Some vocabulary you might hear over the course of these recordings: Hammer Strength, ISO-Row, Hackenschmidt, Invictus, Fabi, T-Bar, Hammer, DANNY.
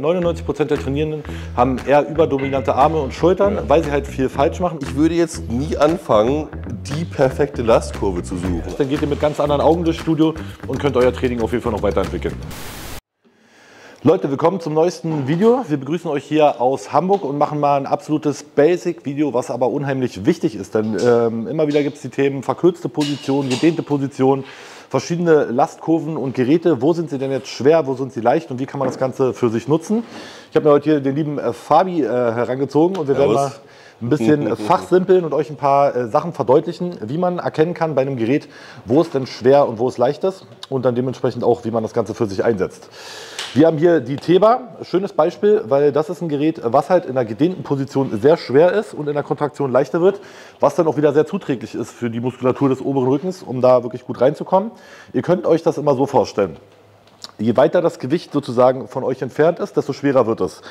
99% der Trainierenden haben eher überdominante Arme und Schultern, ja, weil sie halt viel falsch machen. Ich würde jetzt nie anfangen, die perfekte Lastkurve zu suchen. Dann geht ihr mit ganz anderen Augen durchs Studio und könnt euer Training auf jeden Fall noch weiterentwickeln. Leute, willkommen zum neuesten Video. Wir begrüßen euch hier aus Hamburg und machen mal ein absolutes Basic-Video, was aber unheimlich wichtig ist. Denn immer wieder gibt es die Themen verkürzte Position, gedehnte Position, verschiedene Lastkurven und Geräte. Wo sind sie denn jetzt schwer, wo sind sie leicht und wie kann man das Ganze für sich nutzen? Ich habe mir heute hier den lieben Fabi herangezogen und wir werden mal ein bisschen fachsimpeln und euch ein paar Sachen verdeutlichen, wie man erkennen kann bei einem Gerät, wo es denn schwer und wo es leicht ist und dann dementsprechend auch, wie man das Ganze für sich einsetzt. Wir haben hier die T-Bar, schönes Beispiel, weil das ist ein Gerät, was halt in der gedehnten Position sehr schwer ist und in der Kontraktion leichter wird, was dann auch wieder sehr zuträglich ist für die Muskulatur des oberen Rückens, um da wirklich gut reinzukommen. Ihr könnt euch das immer so vorstellen. Je weiter das Gewicht sozusagen von euch entfernt ist, desto schwerer wird es.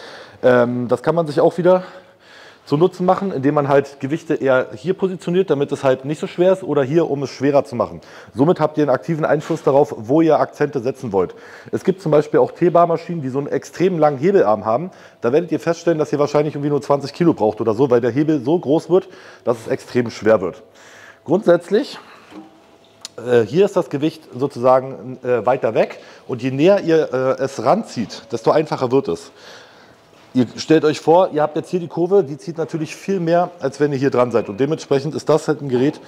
Das kann man sich auch wieder zu Nutzen machen, indem man halt Gewichte eher hier positioniert, damit es halt nicht so schwer ist oder hier, um es schwerer zu machen. Somit habt ihr einen aktiven Einfluss darauf, wo ihr Akzente setzen wollt. Es gibt zum Beispiel auch T-Bar-Maschinen, die so einen extrem langen Hebelarm haben. Da werdet ihr feststellen, dass ihr wahrscheinlich irgendwie nur 20 Kilo braucht oder so, weil der Hebel so groß wird, dass es extrem schwer wird. Grundsätzlich, hier ist das Gewicht sozusagen weiter weg und je näher ihr es ranzieht, desto einfacher wird es. Ihr stellt euch vor, ihr habt jetzt hier die Kurve, die zieht natürlich viel mehr, als wenn ihr hier dran seid. Und dementsprechend ist das halt ein Gerät,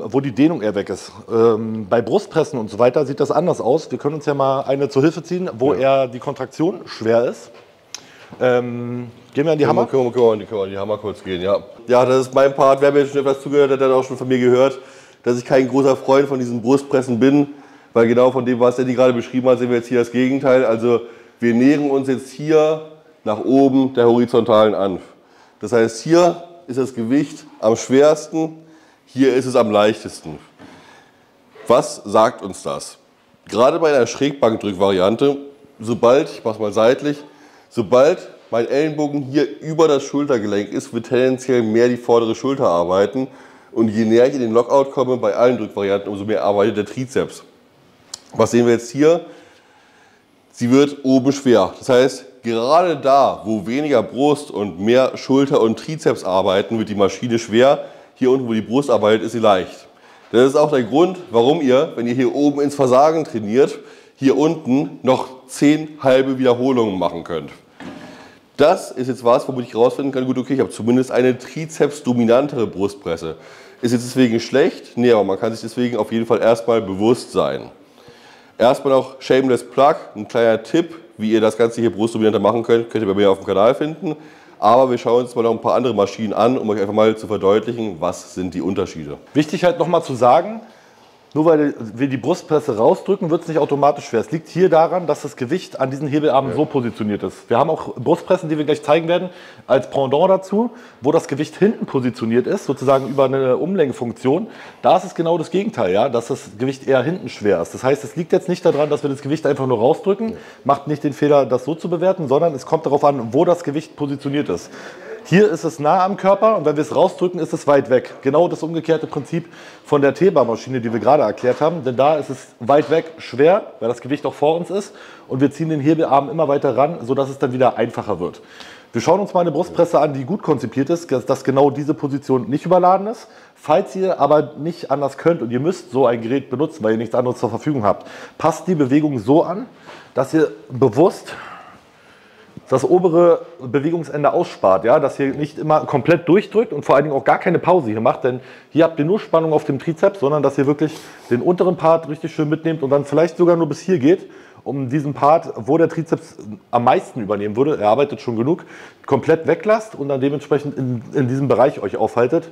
wo die Dehnung eher weg ist. Bei Brustpressen und so weiter sieht das anders aus. Wir können uns ja mal eine zur Hilfe ziehen, wo eher die Kontraktion schwer ist. Gehen wir an die Hammer? Können wir an die Hammer kurz gehen, ja. Ja, das ist mein Part. Wer mir schon etwas zugehört hat, hat auch schon von mir gehört, dass ich kein großer Freund von diesen Brustpressen bin. Weil genau von dem, was Danny gerade beschrieben hat, sehen wir jetzt hier das Gegenteil. Also wir nähern uns jetzt hier nach oben der horizontalen an. Das heißt, hier ist das Gewicht am schwersten, hier ist es am leichtesten. Was sagt uns das? Gerade bei einer Schrägbankdrückvariante, sobald, ich mache es mal seitlich, sobald mein Ellenbogen hier über das Schultergelenk ist, wird tendenziell mehr die vordere Schulter arbeiten. Und je näher ich in den Lockout komme, bei allen Drückvarianten, umso mehr arbeitet der Trizeps. Was sehen wir jetzt hier? Sie wird oben schwer. Das heißt, gerade da, wo weniger Brust und mehr Schulter und Trizeps arbeiten, wird die Maschine schwer. Hier unten, wo die Brust arbeitet, ist sie leicht. Das ist auch der Grund, warum ihr, wenn ihr hier oben ins Versagen trainiert, hier unten noch 10 halbe Wiederholungen machen könnt. Das ist jetzt was, womit ich herausfinden kann, gut, okay, ich habe zumindest eine Trizeps-dominantere Brustpresse. Ist jetzt deswegen schlecht? Nee, aber man kann sich deswegen auf jeden Fall erstmal bewusst sein. Erstmal noch Shameless Plug, ein kleiner Tipp, wie ihr das Ganze hier brustdominanter machen könnt, könnt ihr bei mir auf dem Kanal finden. Aber wir schauen uns mal noch ein paar andere Maschinen an, um euch einfach mal zu verdeutlichen, was sind die Unterschiede. Wichtig halt nochmal zu sagen, nur weil wir die Brustpresse rausdrücken, wird es nicht automatisch schwer. Es liegt hier daran, dass das Gewicht an diesen Hebelarmen so positioniert ist. Wir haben auch Brustpressen, die wir gleich zeigen werden, als Pendant dazu, wo das Gewicht hinten positioniert ist, sozusagen über eine Umlenkfunktion. Da ist es genau das Gegenteil, ja, dass das Gewicht eher hinten schwer ist. Das heißt, es liegt jetzt nicht daran, dass wir das Gewicht einfach nur rausdrücken, macht nicht den Fehler, das so zu bewerten, sondern es kommt darauf an, wo das Gewicht positioniert ist. Hier ist es nah am Körper und wenn wir es rausdrücken, ist es weit weg. Genau das umgekehrte Prinzip von der T-Bar-Maschine, die wir gerade erklärt haben. Denn da ist es weit weg schwer, weil das Gewicht auch vor uns ist. Und wir ziehen den Hebelarm immer weiter ran, sodass es dann wieder einfacher wird. Wir schauen uns mal eine Brustpresse an, die gut konzipiert ist, dass genau diese Position nicht überladen ist. Falls ihr aber nicht anders könnt und ihr müsst so ein Gerät benutzen, weil ihr nichts anderes zur Verfügung habt, passt die Bewegung so an, dass ihr bewusst das obere Bewegungsende ausspart, ja? Dass ihr nicht immer komplett durchdrückt und vor allen Dingen auch gar keine Pause hier macht, denn hier habt ihr nur Spannung auf dem Trizeps, sondern dass ihr wirklich den unteren Part richtig schön mitnehmt und dann vielleicht sogar nur bis hier geht, um diesen Part, wo der Trizeps am meisten übernehmen würde, er arbeitet schon genug, komplett weglasst und dann dementsprechend in diesem Bereich euch aufhaltet,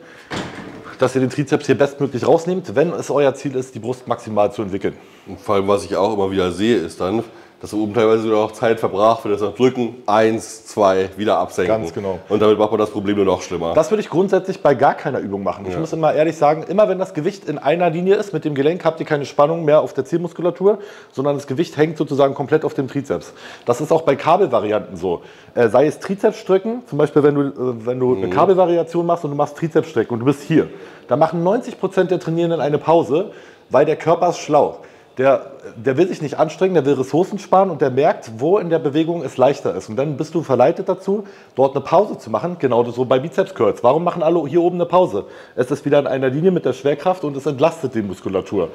dass ihr den Trizeps hier bestmöglich rausnehmt, wenn es euer Ziel ist, die Brust maximal zu entwickeln. Und vor allem, was ich auch immer wieder sehe, ist dann, dass oben teilweise sogar auch Zeit verbrach für das Drücken, 1, 2, wieder absenken. Ganz genau. Und damit macht man das Problem nur noch schlimmer. Das würde ich grundsätzlich bei gar keiner Übung machen. Ich muss immer ehrlich sagen, immer wenn das Gewicht in einer Linie ist, mit dem Gelenk habt ihr keine Spannung mehr auf der Zielmuskulatur, sondern das Gewicht hängt sozusagen komplett auf dem Trizeps. Das ist auch bei Kabelvarianten so. Sei es Trizepsstrecken, zum Beispiel wenn du eine Kabelvariation machst und du machst Trizepsstrecken und du bist hier, da machen 90% der Trainierenden eine Pause, weil der Körper ist schlau. Der der will sich nicht anstrengen, der will Ressourcen sparen und der merkt, wo in der Bewegung es leichter ist. Und dann bist du verleitet dazu, dort eine Pause zu machen, genau so bei Bizeps Curls. Warum machen alle hier oben eine Pause? Es ist wieder in einer Linie mit der Schwerkraft und es entlastet die Muskulatur.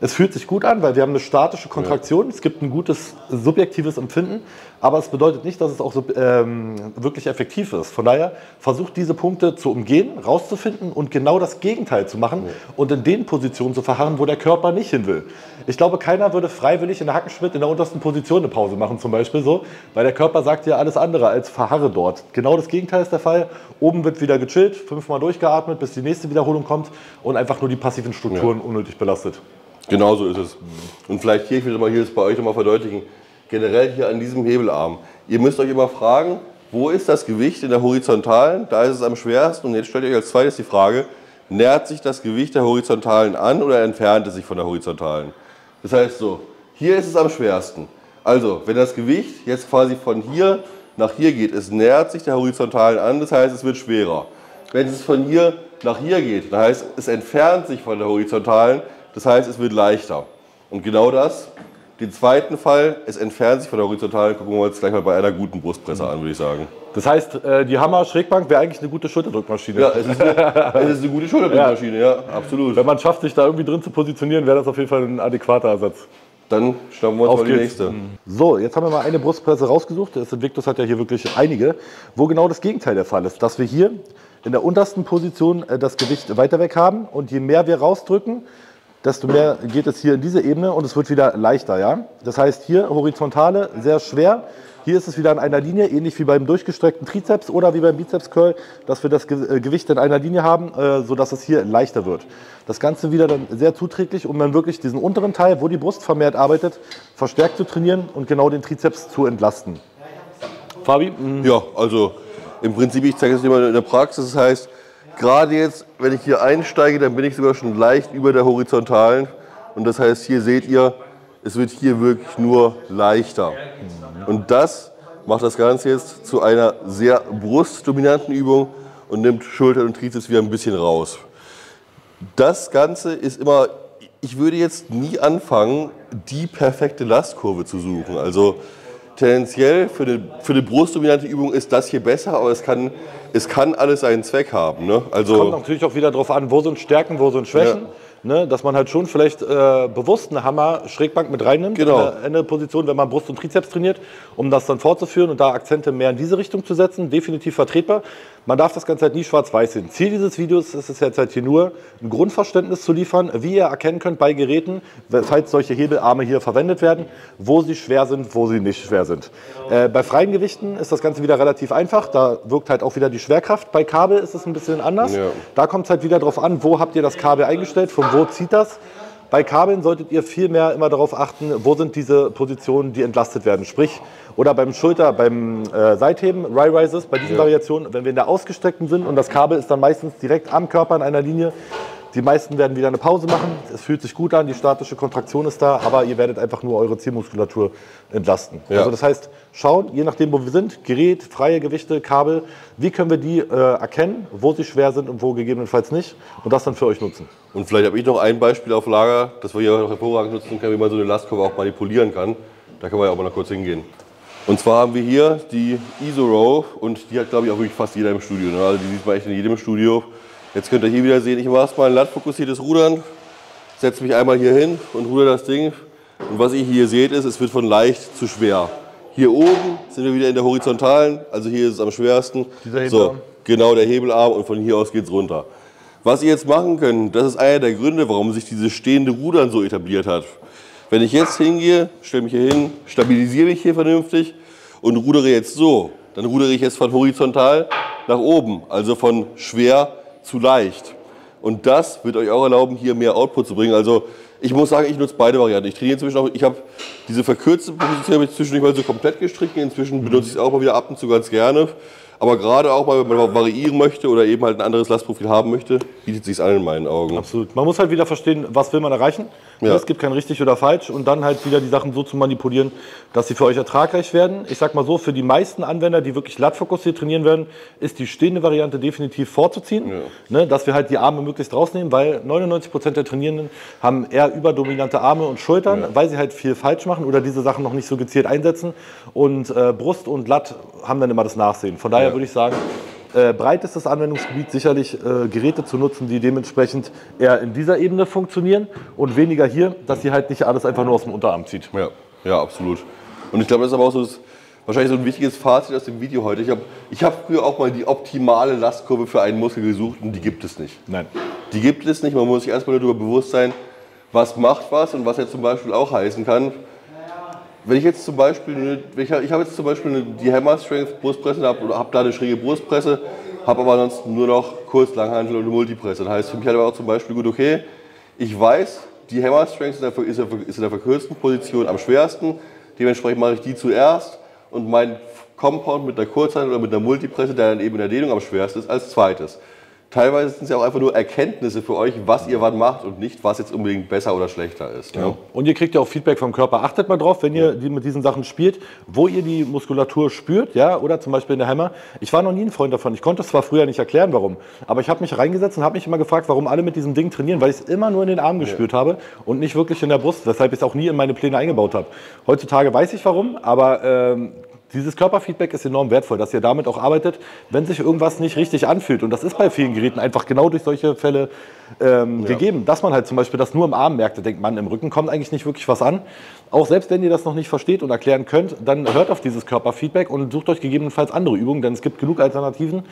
Es fühlt sich gut an, weil wir haben eine statische Kontraktion, es gibt ein gutes subjektives Empfinden, aber es bedeutet nicht, dass es auch so, wirklich effektiv ist. Von daher versucht diese Punkte zu umgehen, rauszufinden und genau das Gegenteil zu machen und in den Positionen zu verharren, wo der Körper nicht hin will. Ich glaube, keiner würde freiwillig in der Hackenschmidt in der untersten Position eine Pause machen zum Beispiel, so, weil der Körper sagt ja alles andere als verharre dort. Genau das Gegenteil ist der Fall. Oben wird wieder gechillt, 5-mal durchgeatmet, bis die nächste Wiederholung kommt und einfach nur die passiven Strukturen unnötig belastet. Genau so ist es. Und vielleicht hier, ich will mal hier bei euch nochmal verdeutlichen, generell hier an diesem Hebelarm. Ihr müsst euch immer fragen, wo ist das Gewicht in der horizontalen? Da ist es am schwersten. Und jetzt stellt euch als zweites die Frage, nähert sich das Gewicht der horizontalen an oder entfernt es sich von der horizontalen? Das heißt so, hier ist es am schwersten. Also, wenn das Gewicht jetzt quasi von hier nach hier geht, es nähert sich der horizontalen an, das heißt, es wird schwerer. Wenn es von hier nach hier geht, das heißt, es entfernt sich von der horizontalen, das heißt, es wird leichter. Und genau das, den zweiten Fall, es entfernt sich von der horizontalen, gucken wir uns gleich mal bei einer guten Brustpresse an, würde ich sagen. Das heißt, die Hammer-Schrägbank wäre eigentlich eine gute Schulterdrückmaschine. Ja, es ist eine gute Schulterdrückmaschine, ja, absolut. Wenn man schafft, sich da irgendwie drin zu positionieren, wäre das auf jeden Fall ein adäquater Ersatz. Dann schnappen wir uns mal die nächste. So, jetzt haben wir mal eine Brustpresse rausgesucht. Das Invictus hat ja hier wirklich einige, wo genau das Gegenteil der Fall ist. Dass wir hier in der untersten Position das Gewicht weiter weg haben und je mehr wir rausdrücken, desto mehr geht es hier in diese Ebene und es wird wieder leichter. Ja? Das heißt hier horizontale, sehr schwer. Hier ist es wieder in einer Linie, ähnlich wie beim durchgestreckten Trizeps oder wie beim Bizeps-Curl, dass wir das Gewicht in einer Linie haben, sodass es hier leichter wird. Das Ganze wieder dann sehr zuträglich, um dann wirklich diesen unteren Teil, wo die Brust vermehrt arbeitet, verstärkt zu trainieren und genau den Trizeps zu entlasten. Fabi? Ja, also im Prinzip, ich zeige es immer in der Praxis, das heißt, gerade jetzt, wenn ich hier einsteige, dann bin ich sogar schon leicht über der horizontalen. Und das heißt, hier seht ihr, es wird hier wirklich nur leichter. Und das macht das Ganze jetzt zu einer sehr brustdominanten Übung und nimmt Schultern und Trizeps wieder ein bisschen raus. Das Ganze ist immer, ich würde jetzt nie anfangen, die perfekte Lastkurve zu suchen. Also tendenziell für eine brustdominante Übung ist das hier besser, aber es kann alles seinen Zweck haben. Ne? Also kommt natürlich auch wieder darauf an, wo sind Stärken, wo sind Schwächen. Ja. Ne, dass man halt schon vielleicht bewusst eine Hammer-Schrägbank mit reinnimmt, in der Position, wenn man Brust und Trizeps trainiert, um das dann fortzuführen und da Akzente mehr in diese Richtung zu setzen, definitiv vertretbar. Man darf das Ganze halt nie schwarz-weiß sehen. Ziel dieses Videos ist es jetzt halt hier nur, ein Grundverständnis zu liefern, wie ihr erkennen könnt bei Geräten, falls solche Hebelarme hier verwendet werden, wo sie schwer sind, wo sie nicht schwer sind. Bei freien Gewichten ist das Ganze wieder relativ einfach, da wirkt halt auch wieder die Schwerkraft. Bei Kabel ist es ein bisschen anders, da kommt es halt wieder darauf an, wo habt ihr das Kabel eingestellt, vom wo zieht das? Bei Kabeln solltet ihr viel mehr immer darauf achten, wo sind diese Positionen, die entlastet werden. Sprich, oder beim Schulter, beim Seitheben, Rise-Rises, bei diesen Variationen, wenn wir in der ausgestreckten sind und das Kabel ist dann meistens direkt am Körper in einer Linie. Die meisten werden wieder eine Pause machen, es fühlt sich gut an, die statische Kontraktion ist da, aber ihr werdet einfach nur eure Zielmuskulatur entlasten. Ja. Also das heißt, schauen, je nachdem wo wir sind, Gerät, freie Gewichte, Kabel, wie können wir die erkennen, wo sie schwer sind und wo gegebenenfalls nicht und das dann für euch nutzen. Und vielleicht habe ich noch ein Beispiel auf Lager, das wir hier noch hervorragend nutzen können, wie man so eine Lastkurve auch manipulieren kann. Da können wir ja auch mal noch kurz hingehen. Und zwar haben wir hier die ISO-Row und die hat, glaube ich, auch wirklich fast jeder im Studio. Ne? Also die sieht man echt in jedem Studio. Jetzt könnt ihr hier wieder sehen, ich mache erstmal ein lattfokussiertes Rudern, setze mich einmal hier hin und rudere das Ding. Und was ihr hier seht, ist, es wird von leicht zu schwer. Hier oben sind wir wieder in der horizontalen, also hier ist es am schwersten. Dieser Hebelarm. So, genau, der Hebelarm und von hier aus geht es runter. Was ihr jetzt machen könnt, das ist einer der Gründe, warum sich dieses stehende Rudern so etabliert hat. Wenn ich jetzt hingehe, stelle mich hier hin, stabilisiere mich hier vernünftig und rudere jetzt so. Dann rudere ich jetzt von horizontal nach oben, also von schwer zu leicht. Und das wird euch auch erlauben, hier mehr Output zu bringen. Also ich muss sagen, ich nutze beide Varianten. Ich trainiere inzwischen auch, ich habe diese verkürzte Position zwischendurch mal so komplett gestrickt. Inzwischen benutze ich es auch mal wieder ab und zu ganz gerne. Aber gerade auch, weil man variieren möchte oder eben halt ein anderes Lastprofil haben möchte, bietet sich es an in meinen Augen. Absolut. Man muss halt wieder verstehen, was will man erreichen. Ja. Es gibt kein richtig oder falsch. Und dann halt wieder die Sachen so zu manipulieren, dass sie für euch ertragreich werden. Ich sag mal so, für die meisten Anwender, die wirklich lattfokussiert trainieren werden, ist die stehende Variante definitiv vorzuziehen. Ja. Ne, dass wir halt die Arme möglichst rausnehmen, weil 99% der Trainierenden haben eher überdominante Arme und Schultern, ja, weil sie halt viel falsch machen oder diese Sachen noch nicht so gezielt einsetzen. Und Brust und Latt haben dann immer das Nachsehen. Von daher, ja, würde ich sagen, breit ist das Anwendungsgebiet sicherlich, Geräte zu nutzen, die dementsprechend eher in dieser Ebene funktionieren und weniger hier, dass sie halt nicht alles einfach nur aus dem Unterarm zieht. Ja, ja, absolut. Und ich glaube, das ist aber auch so, wahrscheinlich so ein wichtiges Fazit aus dem Video heute. Ich hab früher auch mal die optimale Lastkurve für einen Muskel gesucht und die gibt es nicht. Nein. Die gibt es nicht, man muss sich erstmal darüber bewusst sein, was macht was und was jetzt zum Beispiel auch heißen kann. Wenn ich jetzt zum Beispiel, die Hammer Strength Brustpresse habe oder habe da eine schräge Brustpresse, habe aber ansonsten nur noch Kurz-, Langhantel und eine Multipresse. Das heißt für mich halt aber auch zum Beispiel gut, okay, ich weiß, die Hammer Strength ist in der verkürzten Position am schwersten, dementsprechend mache ich die zuerst und mein Compound mit einer Kurzhantel oder mit einer Multipresse, der dann eben in der Dehnung am schwersten ist, als zweites. Teilweise sind es ja auch einfach nur Erkenntnisse für euch, was ihr wann macht und nicht, was jetzt unbedingt besser oder schlechter ist. Genau. Ja. Und ihr kriegt ja auch Feedback vom Körper. Achtet mal drauf, wenn ihr mit diesen Sachen spielt, wo ihr die Muskulatur spürt, ja, oder zum Beispiel in der Hammer. Ich war noch nie ein Freund davon. Ich konnte es zwar früher nicht erklären, warum, aber ich habe mich reingesetzt und habe mich immer gefragt, warum alle mit diesem Ding trainieren, weil ich es immer nur in den Armen gespürt habe und nicht wirklich in der Brust, weshalb ich es auch nie in meine Pläne eingebaut habe. Heutzutage weiß ich warum, aber dieses Körperfeedback ist enorm wertvoll, dass ihr damit auch arbeitet, wenn sich irgendwas nicht richtig anfühlt. Und das ist bei vielen Geräten einfach genau durch solche Fälle gegeben, dass man halt zum Beispiel das nur im Arm merkt, da denkt man, im Rücken kommt eigentlich nicht wirklich was an. Auch selbst wenn ihr das noch nicht versteht und erklären könnt, dann hört auf dieses Körperfeedback und sucht euch gegebenenfalls andere Übungen, denn es gibt genug Alternativen,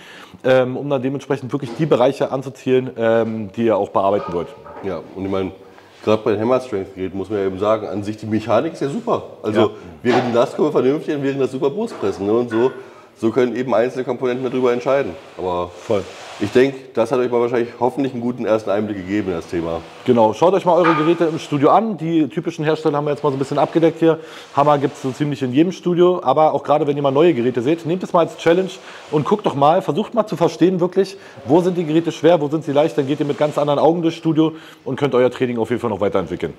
um dann dementsprechend wirklich die Bereiche anzuzielen, die ihr auch bearbeiten wollt. Ja, und ich meine, gerade bei den Hammer Strength Geräten muss man ja eben sagen, an sich die Mechanik ist ja super. Also während die Lastkurve vernünftig und während das super Brustpressen. Ne? Und so können eben einzelne Komponenten darüber entscheiden. Aber voll. Ich denke, das hat euch mal wahrscheinlich hoffentlich einen guten ersten Einblick gegeben in das Thema. Genau, schaut euch mal eure Geräte im Studio an. Die typischen Hersteller haben wir jetzt mal so ein bisschen abgedeckt hier. Hammer gibt es so ziemlich in jedem Studio, aber auch gerade wenn ihr mal neue Geräte seht, nehmt es mal als Challenge und guckt doch mal, versucht mal zu verstehen wirklich, wo sind die Geräte schwer, wo sind sie leicht, dann geht ihr mit ganz anderen Augen durchs Studio und könnt euer Training auf jeden Fall noch weiterentwickeln.